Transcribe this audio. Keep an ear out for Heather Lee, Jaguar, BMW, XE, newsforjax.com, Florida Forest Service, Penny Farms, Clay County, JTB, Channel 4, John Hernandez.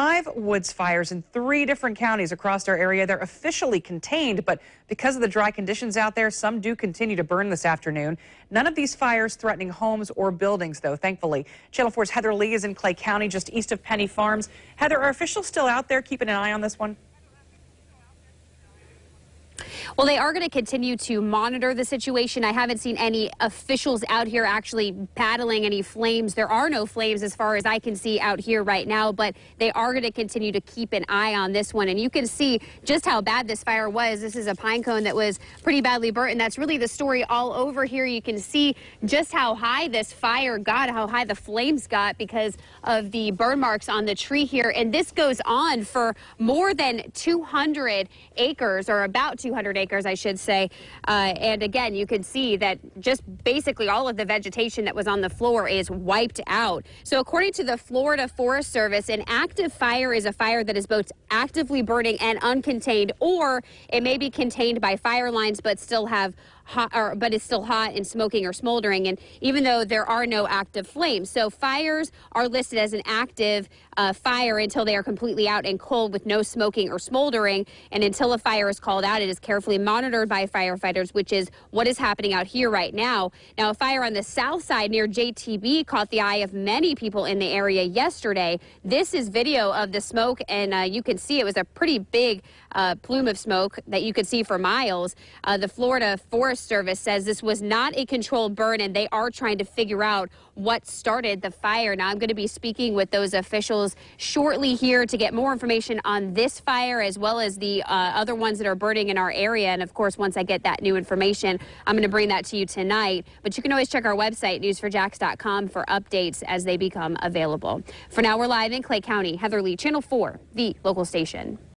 5 woods fires in 3 different counties across our area. They're officially contained, but because of the dry conditions out there, some do continue to burn this afternoon. None of these fires threatening homes or buildings, though, thankfully. Channel 4's Heather Lee is in Clay County, just east of Penny Farms. Heather, are officials still out there keeping an eye on this one? Well, they are going to continue to monitor the situation. I haven't seen any officials out here actually battling any flames. There are no flames as far as I can see out here right now, but they are going to continue to keep an eye on this one. And you can see just how bad this fire was. This is a pine cone that was pretty badly burnt, and that's really the story all over here. You can see just how high this fire got, how high the flames got because of the burn marks on the tree here. And this goes on for more than 200 acres, or about 200 acres, I should say. And again, you can see that just basically all of the vegetation that was on the floor is wiped out. So according to the Florida Forest Service, an active fire is a fire that is both actively burning and uncontained, or it may be contained by fire lines but still have hot, or, but it's still hot and smoking or smoldering, and even though there are no active flames. So fires are listed as an active fire until they are completely out and cold with no smoking or smoldering, and until a fire is called out, it is carefully monitored by firefighters, which is what is happening out here right now. Now, a fire on the south side near JTB caught the eye of many people in the area yesterday. This is video of the smoke, and you can see it was a pretty big plume of smoke that you could see for miles. The Florida Forest Service says this was not a controlled burn, and they are trying to figure out what started the fire. Now, I'm going to be speaking with those officials shortly here to get more information on this fire as well as the other ones that are burning in our area. And of course, once I get that new information, I'm going to bring that to you tonight. But you can always check our website, newsforjax.com, for updates as they become available. For now, we're live in Clay County. Heather Lee, Channel 4, the local station.